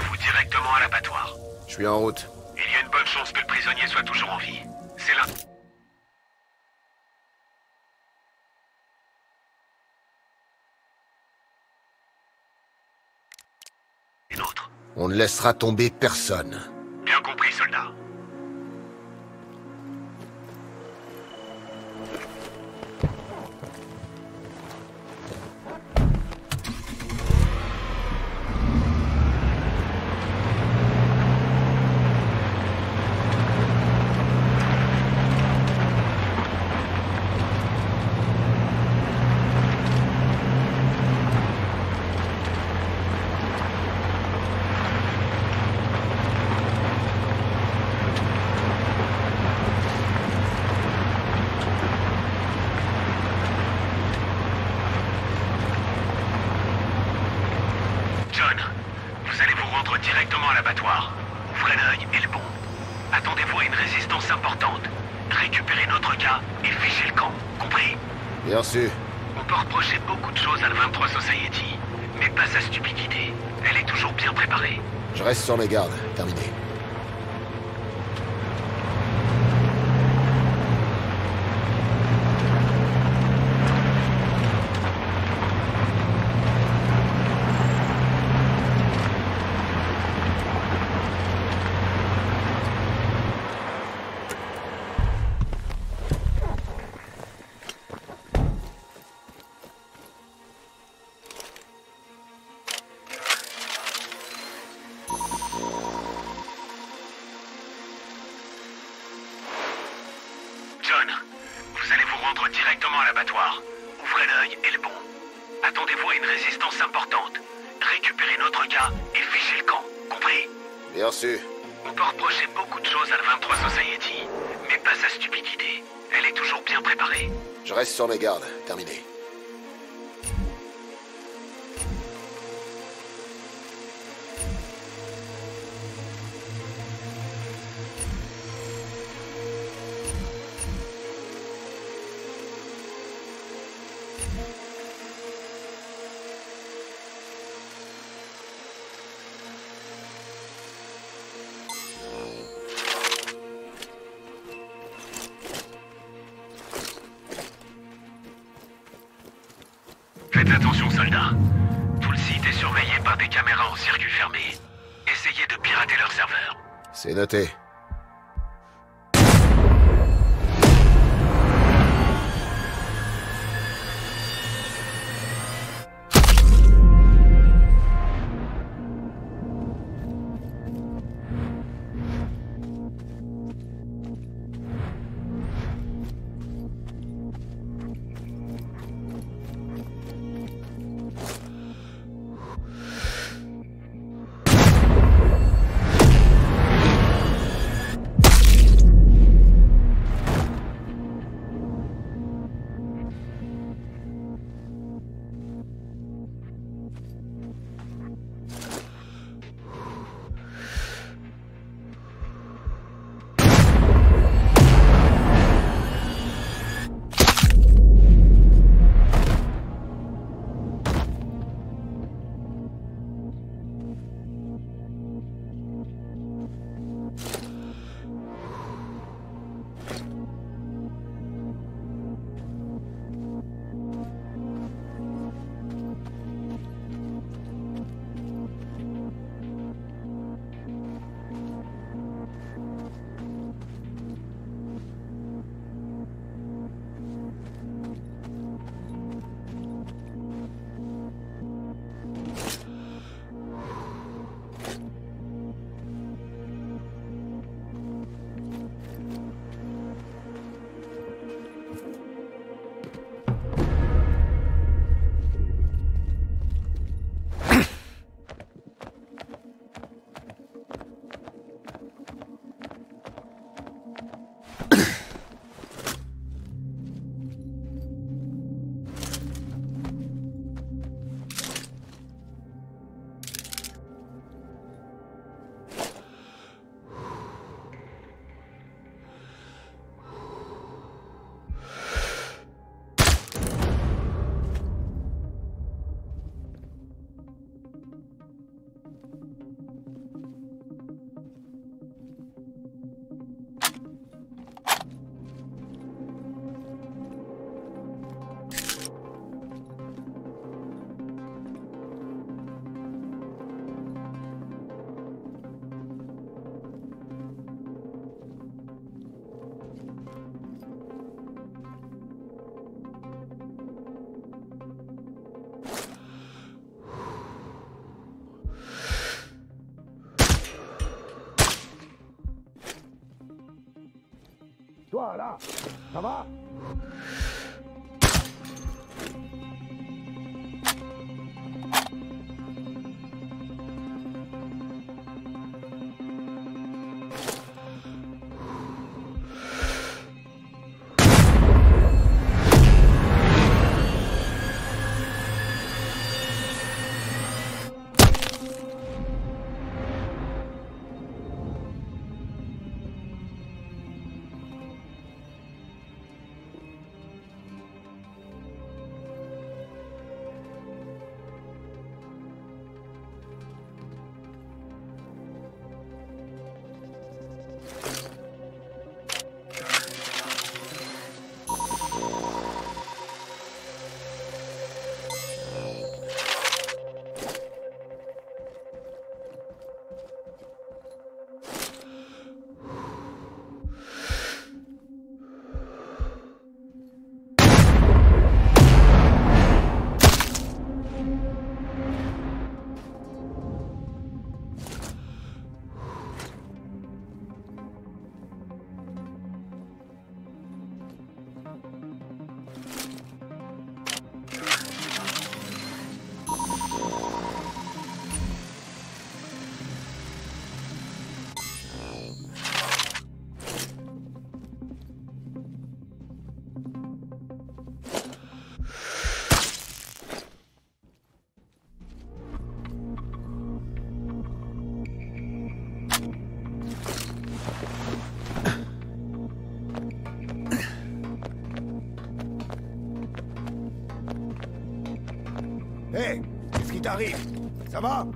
dirigez-vous directement à l'abattoir. Je suis en route. Il y a une bonne chance que le prisonnier soit toujours en vie. C'est là. Une autre. On ne laissera tomber personne. Bien compris, soldat. On peut reprocher beaucoup de choses à la 23 Society, mais pas sa stupidité. Elle est toujours bien préparée. Je reste sur mes gardes. Terminé. Sur mes gardes, terminé. C'est noté. Toi, là, ça va? Hey, qu'est-ce qui t'arrive? Ça va?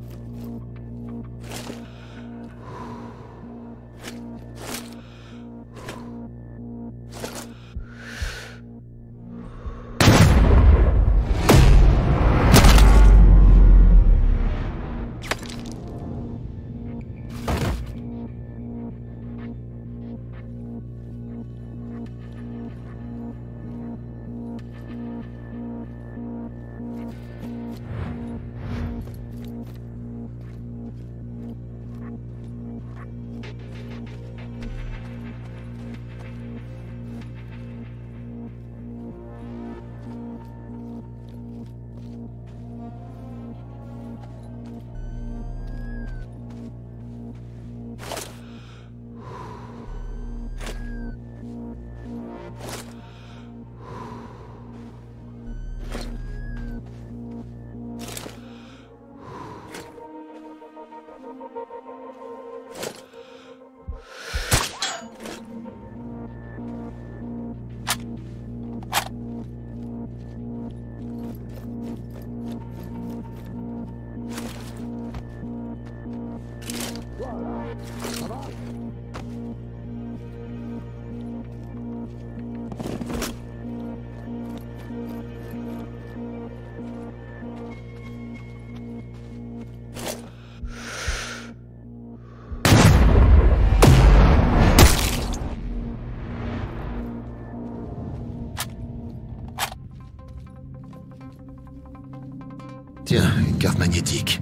Tiens, une carte magnétique.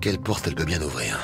Quelle porte elle peut bien ouvrir?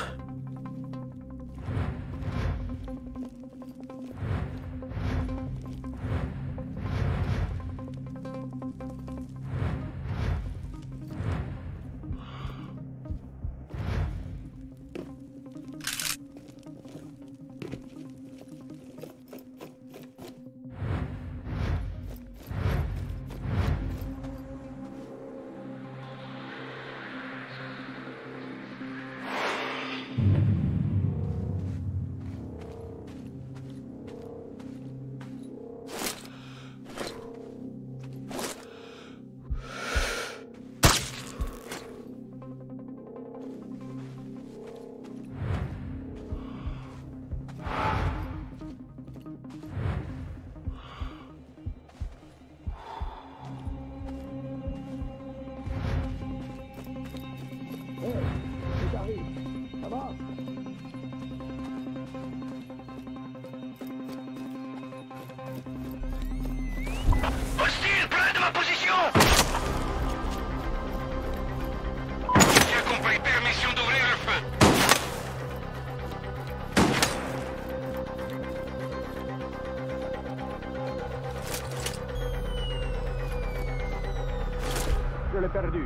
Je l'ai perdu.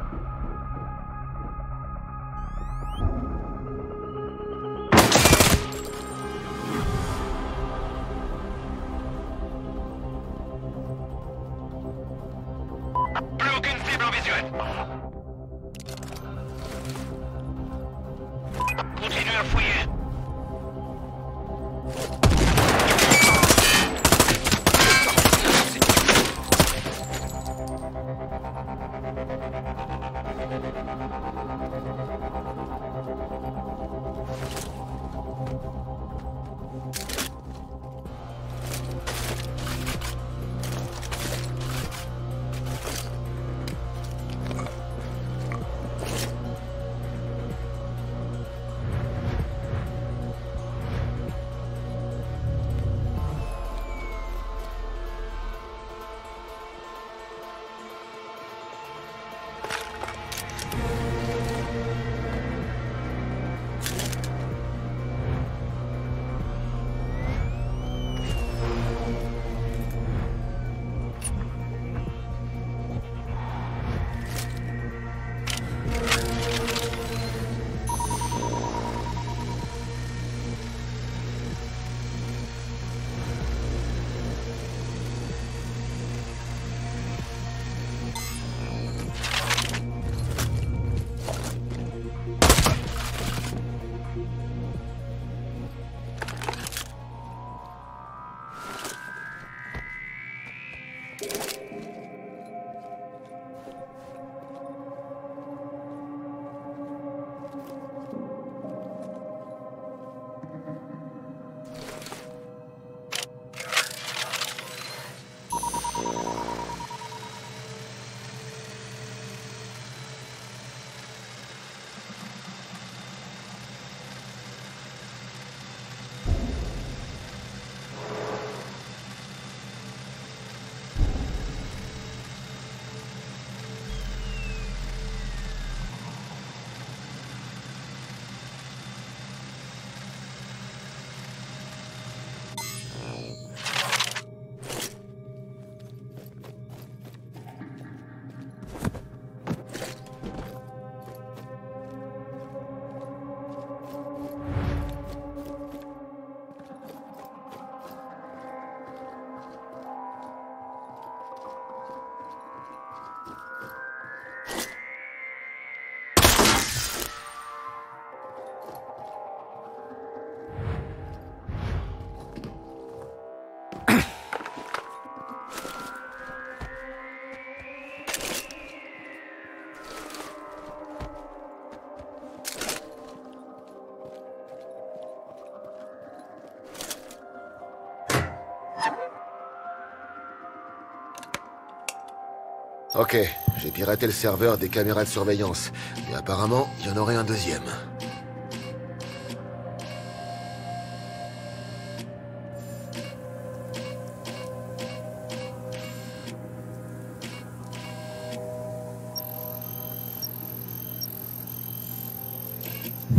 Ok, j'ai piraté le serveur des caméras de surveillance, mais apparemment, il y en aurait un deuxième.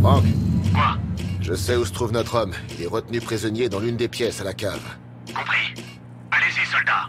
Franck, je sais où se trouve notre homme. Il est retenu prisonnier dans l'une des pièces à la cave. Compris. Allez-y, soldats.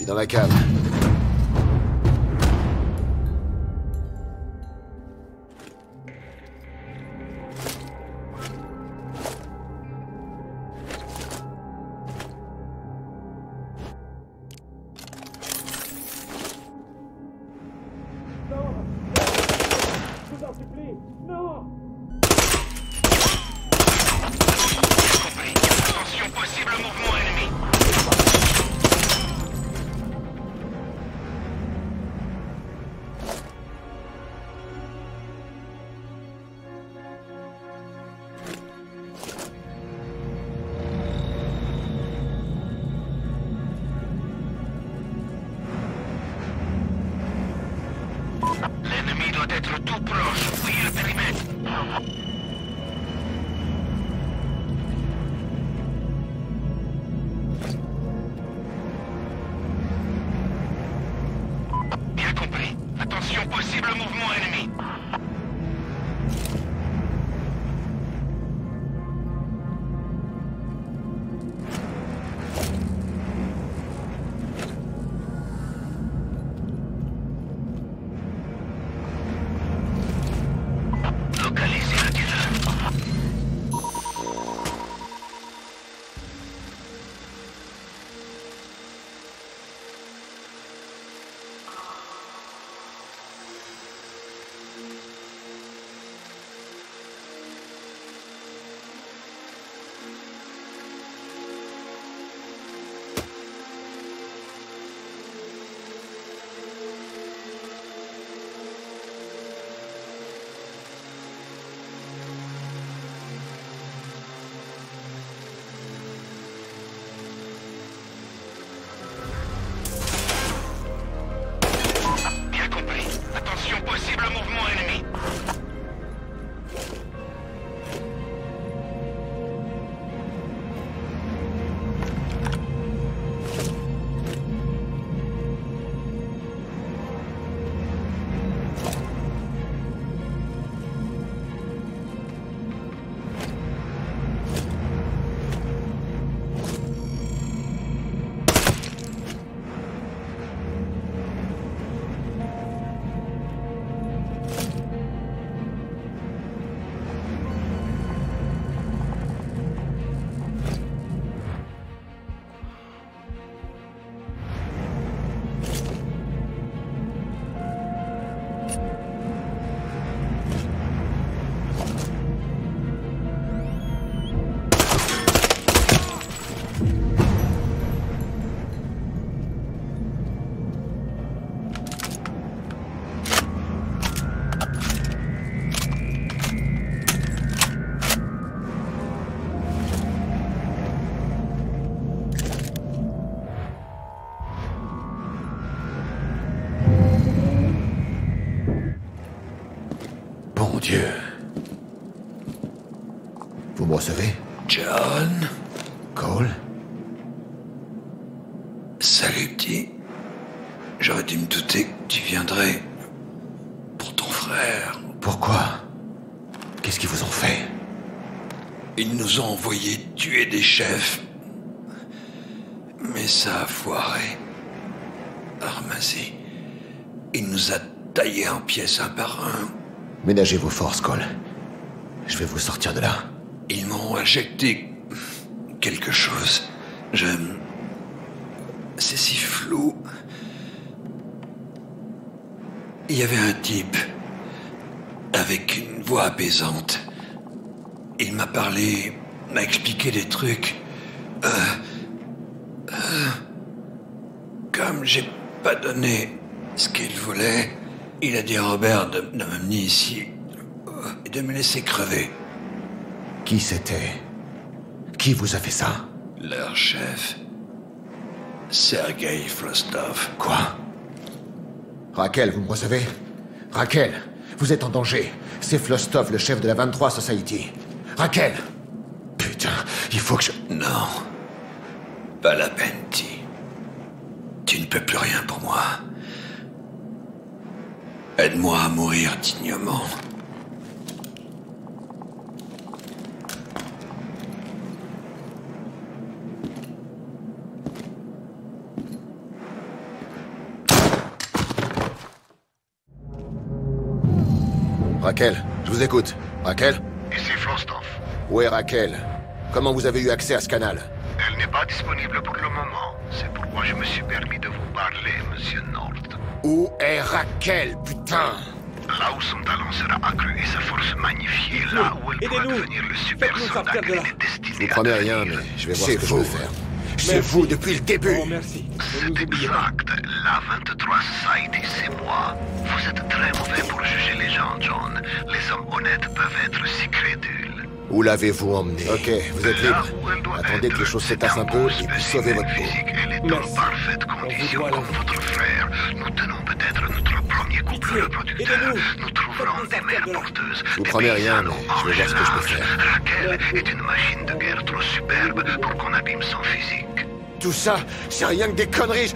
suis dans la cave. Vous me recevez? John? Cole? Salut, petit. J'aurais dû me douter que tu viendrais pour ton frère. Pourquoi? Qu'est-ce qu'ils vous ont fait? Ils nous ont envoyé tuer des chefs. Mais ça a foiré. Armasi. Il nous a taillés en pièces un par un. Ménagez vos forces, Cole. Je vais vous sortir de là. Ils m'ont injecté quelque chose. C'est si flou. Il y avait un type avec une voix apaisante. Il m'a parlé, m'a expliqué des trucs. Comme j'ai pas donné ce qu'il voulait... Il a dit à Robert de m'amener ici et de me laisser crever. Qui c'était? Qui vous a fait ça? Leur chef. Sergei Flostov. Quoi? Raquel, vous me recevez? Raquel, vous êtes en danger. C'est Flostov, le chef de la 23 Society. Raquel! Putain, il faut que je... Non. Pas la peine, T. Tu ne peux plus rien pour moi. Aide-moi à mourir dignement. Raquel, je vous écoute. Raquel ? Ici Flostov. Où est Raquel ? Comment vous avez eu accès à ce canal ? Elle n'est pas disponible pour le moment. C'est pourquoi je me suis permis de vous parler, monsieur Nord. Où est Raquel, putain ? Là où son talent sera accru et sa force magnifiée, là où elle pourra devenir le super soldat qu'elle est destinée à devenir. Je ne comprends rien, mais je vais voir ce que je peux faire. C'est vous depuis le début. Oh, merci. C'est exact. La 23 Society, c'est moi. Vous êtes très mauvais pour juger les gens, John. Les hommes honnêtes peuvent être si crédules. Où l'avez-vous emmené? Ok, vous êtes libre. Attendez que les choses s'étassent un peu et puis sauvez votre peau. Elle est en parfaite condition comme votre frère. Nous tenons peut-être notre premier couple reproducteur. Nous trouverons des mères porteuses. Vous prenez rien, mais je vais voir ce que je peux faire. Raquel est une machine de guerre trop superbe pour qu'on abîme son physique. Tout ça, c'est rien que des conneries.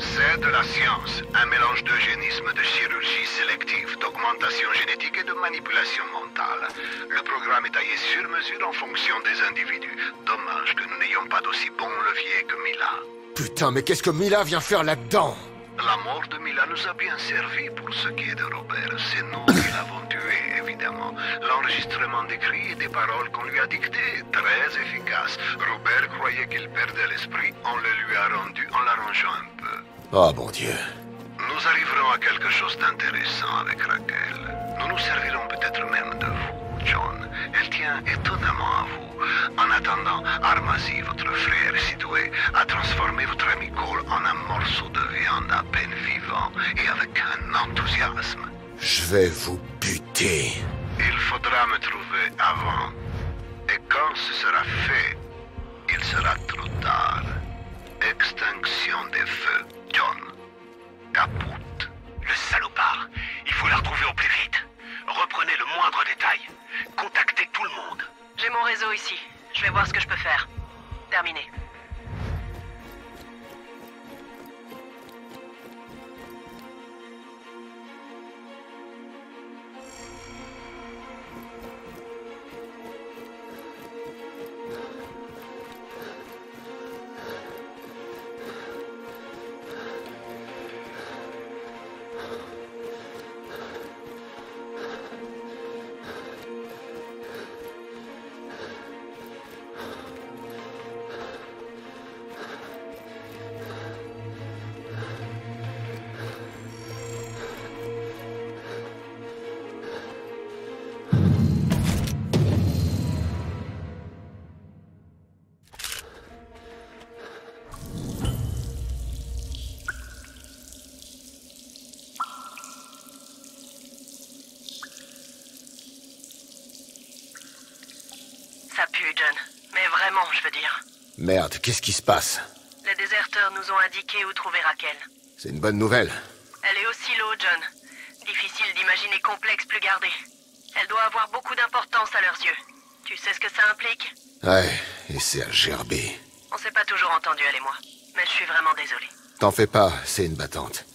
C'est de la science. Un mélange d'eugénisme, de chirurgie sélective, d'augmentation génétique et de manipulation mentale. Le programme est taillé sur mesure en fonction des individus. Dommage que nous n'ayons pas d'aussi bon levier que Mila. Putain, mais qu'est-ce que Mila vient faire là-dedans? La mort de Mila nous a bien servi pour ce qui est de Robert. C'est nous qui l'avons tué, évidemment. L'enregistrement des cris et des paroles qu'on lui a dictées, très efficace. Robert croyait qu'il perdait l'esprit. On le lui a rendu en l'arrangeant un peu. Oh, bon Dieu. Nous arriverons à quelque chose d'intéressant avec Raquel. Nous nous servirons peut-être même de vous, John. Elle tient étonnamment à vous. En attendant, Armasi, votre frère situé, a transformé votre ami Cole en un morceau de viande à peine vivant et avec un enthousiasme. Je vais vous buter. Il faudra me trouver avant. Et quand ce sera fait, il sera trop tard. Extinction des feux, John. Caput. Le salopard. Il faut la retrouver au plus vite. Reprenez le moindre détail. Contactez tout le monde. J'ai mon réseau ici. Je vais voir ce que je peux faire. Terminé. Ça pue, John. Mais vraiment, je veux dire. Merde, qu'est-ce qui se passe? Les déserteurs nous ont indiqué où trouver Raquel. C'est une bonne nouvelle. Elle est aussi low, John. Difficile d'imaginer complexe plus gardé. Elle doit avoir beaucoup d'importance à leurs yeux. Tu sais ce que ça implique? Ouais, et c'est à gerber. On s'est pas toujours entendu, elle et moi. Mais je suis vraiment désolé. T'en fais pas, c'est une battante.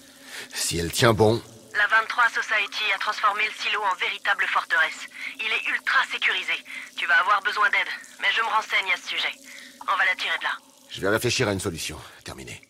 Si elle tient bon... La 23 Society a transformé le silo en véritable forteresse. Il est ultra sécurisé. Tu vas avoir besoin d'aide, mais je me renseigne à ce sujet. On va la tirer de là. Je vais réfléchir à une solution. Terminé.